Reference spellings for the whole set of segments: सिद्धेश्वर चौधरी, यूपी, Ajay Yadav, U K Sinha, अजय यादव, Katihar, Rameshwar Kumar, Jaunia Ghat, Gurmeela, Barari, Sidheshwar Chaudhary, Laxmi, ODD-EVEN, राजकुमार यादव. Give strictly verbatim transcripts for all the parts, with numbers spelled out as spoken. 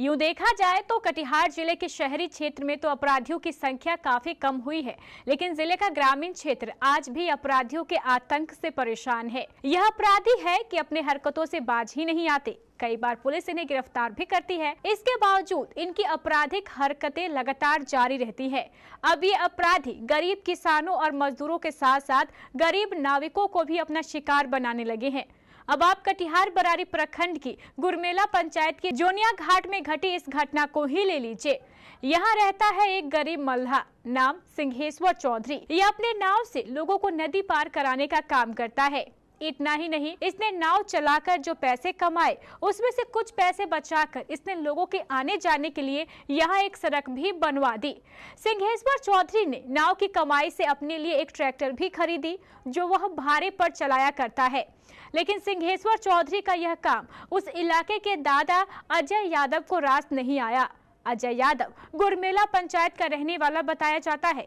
यूं देखा जाए तो कटिहार जिले के शहरी क्षेत्र में तो अपराधियों की संख्या काफी कम हुई है, लेकिन जिले का ग्रामीण क्षेत्र आज भी अपराधियों के आतंक से परेशान है। यह अपराधी है कि अपने हरकतों से बाज ही नहीं आते, कई बार पुलिस इन्हें गिरफ्तार भी करती है। इसके बावजूद इनकी आपराधिक हरकतें लगातार जारी रहती है। अब ये अपराधी गरीब किसानों और मजदूरों के साथ साथ गरीब नाविकों को भी अपना शिकार बनाने लगे हैं। अब आप कटिहार बरारी प्रखंड की गुरमेला पंचायत के जौनिया घाट में घटी इस घटना को ही ले लीजिए। यहाँ रहता है एक गरीब मल्लाह, नाम सिद्धेश्वर चौधरी। ये अपने नाव से लोगों को नदी पार कराने का काम करता है। इतना ही नहीं, इसने नाव चलाकर जो पैसे कमाए उसमें से कुछ पैसे बचाकर इसने लोगों के आने जाने के लिए यहाँ एक सड़क भी बनवा दी। सिद्धेश्वर चौधरी ने नाव की कमाई से अपने लिए एक ट्रैक्टर भी खरीदी जो वह भाड़े पर चलाया करता है। लेकिन सिद्धेश्वर चौधरी का यह काम उस इलाके के दादा अजय यादव को रास नहीं आया। अजय यादव गुरमेला पंचायत का रहने वाला बताया जाता है।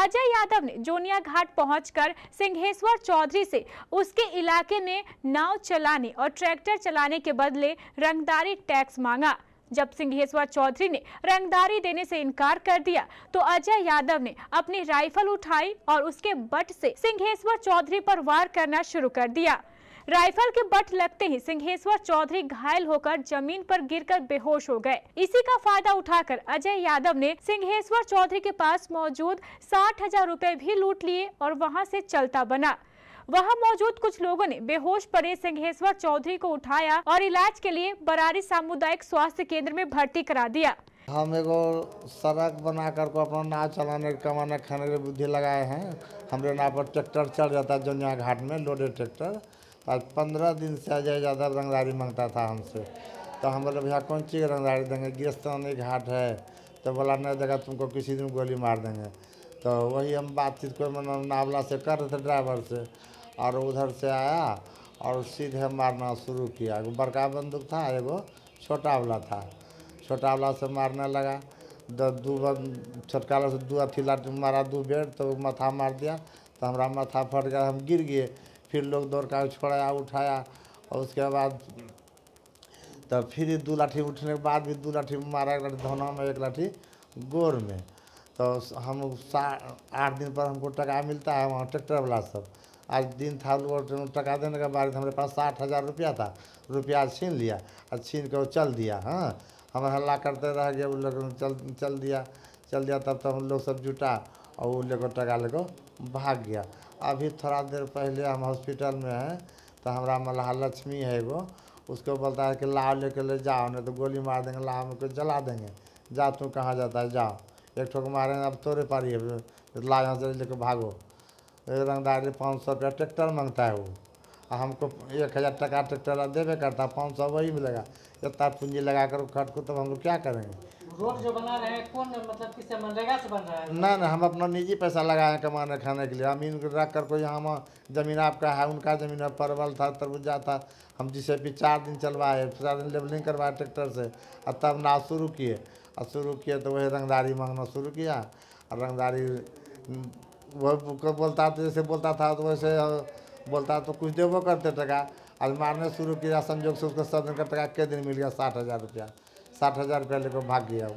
अजय यादव ने जौनिया घाट पहुंचकर सिद्धेश्वर चौधरी से उसके इलाके में नाव चलाने और ट्रैक्टर चलाने के बदले रंगदारी टैक्स मांगा। जब सिद्धेश्वर चौधरी ने रंगदारी देने से इनकार कर दिया तो अजय यादव ने अपनी राइफल उठाई और उसके बट से सिद्धेश्वर चौधरी पर वार करना शुरू कर दिया। राइफल के बट लगते ही सिद्धेश्वर चौधरी घायल होकर जमीन पर गिरकर बेहोश हो गए। इसी का फायदा उठाकर अजय यादव ने सिद्धेश्वर चौधरी के पास मौजूद साठ हजार रूपए भी लूट लिए और वहां से चलता बना। वहां मौजूद कुछ लोगों ने बेहोश पड़े सिद्धेश्वर चौधरी को उठाया और इलाज के लिए बरारी सामुदायिक स्वास्थ्य केंद्र में भर्ती करा दिया। हम एगो सड़क बनाकर को अपना नाव चलाने कमाने खाने की बुद्धि लगाए हैं। हमारे नाव पर ट्रैक्टर चढ़ जाता है जौनिया घाट में, लोडेड ट्रैक्टर। आज पंद्रह दिन से अजय ज़्यादा रंगदारी मांगता था हमसे, तो हम बोले भैया कौन चीज़ रंगदारी देंगे, गिरस्तानी घाट है। तो बोला नहीं देगा तुमको किसी दिन गोली मार देंगे। तो वही हम बातचीत कोई मतलब नावला से कर रहे थे ड्राइवर से, और उधर से आया और सीधे मारना शुरू किया। एगो बड़का बंदूक था, एगो छोटा वाला था। छोटा वाला से मारने लगा, दू बंद छोटका वाला से दो अथी लाठी मारा, दो बेर तो माथा मार दिया। तो हमारा माथा फट गया, हम गिर गए। फिर लोग दौड़ कर छोड़ाया उठाया, और उसके बाद तब फिर दो लाठी उठने के बाद भी दो लाठी मारा, एक लाठी धौना में, एक लाठी गोर में। तो हम आठ दिन पर हमको टका मिलता है वहाँ ट्रैक्टर वाला सब। आज दिन था लोग टका देने के बाद हमारे पास साठ हज़ार रुपया था, रुपया छीन लिया और छीन कर चल दिया। हाँ, हम हल्ला करते रह गए, वो लोग चल चल दिया चल दिया तब तब हम लोग सब जुटा और वो लेको टका लेको भाग गया। अभी थोड़ा देर पहले हम हॉस्पिटल में हैं, तो हमारा मल्लाह लक्ष्मी है वो, उसको बोलता है कि लाव लेके ले जाओ नहीं तो गोली मार देंगे, लाव में को जला देंगे। जा तू कहाँ जाता है, जाओ एक ठोक मारेंगे, अब तोरे पारी है, लाओ यहाँ से लेके भागो। रंगदारी पाँच सौ रुपया ट्रैक्टर मांगता है वो, और हमको एक हज़ार टका ट्रैक्टर देवे करता, पाँच सौ वही मिलेगा। इतना पूंजी लगा कर खटको तब हम लोग क्या करेंगे। रोड जो बना रहे हैं कौन, मतलब किससे मनरेगा से बन रहा है? ना ना, हम अपना निजी पैसा लगाए कमाने खाने के लिए। हम इन रख कर को यहाँ जमीन आपका है, उनका जमीन में परवल था, तरबूजा था। हम जिसे भी चार दिन चलवाए, चार दिन लेवलिंग करवाए ट्रैक्टर से, और तब नाव शुरू किए। और शुरू किए तो वही रंगदारी मांगना शुरू किया। और रंगदारी वह बोलता तो जैसे बोलता था तो वैसे बोलता, तो कुछ देबो करते टका। और मारने शुरू किया, संजोग से उसको सब दिन का टका के दिन मिल गया साठ हज़ार रुपया। साठ हज़ार रुपया लेकर भाग गया वो।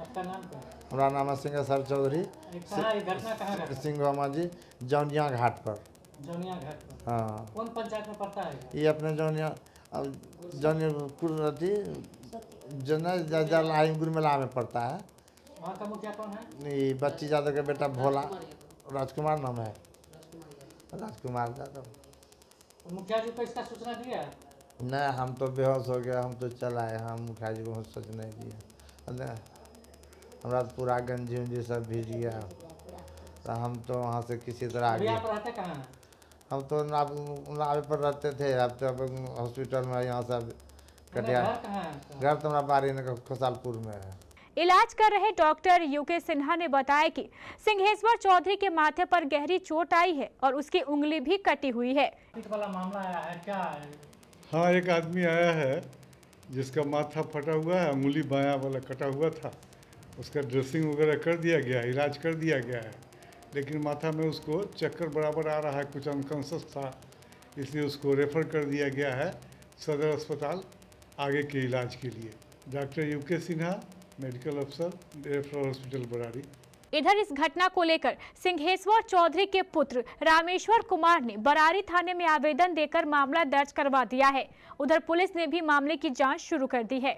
आपका नाम क्या? हमारा नाम है सिद्धेश्वर चौधरी। कहाँ सिंघोमा जी, जौनिया घाट पर। जौनिया घाट पर, हाँ। कौन पंचायत में पड़ता है ये? अपने जौनिया जौनिया गुरमेला में पड़ता है। वहाँ का मुखिया कौन है? ये बच्ची यादव का बेटा भोला राजकुमार नाम है, राजकुमार यादव। मुखिया जी को इसका सूचना दिया है? नहीं, हम तो बेहोश हो गया, हम तो चलाए, हम मुखिया जी को सच नहीं दिया। हमारा पूरा गंजी उंजी सब भीज गया, तो हम तो वहाँ से किसी तरह आ गए। हम तो नाव नावे पर रहते थे, अब तो हॉस्पिटल में यहाँ सब कटिहार। घर तो हमारा बारी खुशालपुर में है। इलाज कर रहे डॉक्टर यू के सिन्हा ने बताया कि सिद्धेश्वर चौधरी के माथे पर गहरी चोट आई है और उसकी उंगली भी कटी हुई है। मामला आया है क्या? हाँ, एक आदमी आया है जिसका माथा फटा हुआ है, उंगली बायां वाला कटा हुआ था। उसका ड्रेसिंग वगैरह कर दिया गया है, इलाज कर दिया गया है, लेकिन माथा में उसको चक्कर बराबर आ रहा है, कुछ अनकॉन्शस था, इसलिए उसको रेफ़र कर दिया गया है सदर अस्पताल आगे के इलाज के लिए। Doctor U K Sinha, medical अफसर, रेफरल हॉस्पिटल बरारी। इधर इस घटना को लेकर सिंहेश्वर चौधरी के पुत्र रामेश्वर कुमार ने बरारी थाने में आवेदन देकर मामला दर्ज करवा दिया है। उधर पुलिस ने भी मामले की जांच शुरू कर दी है।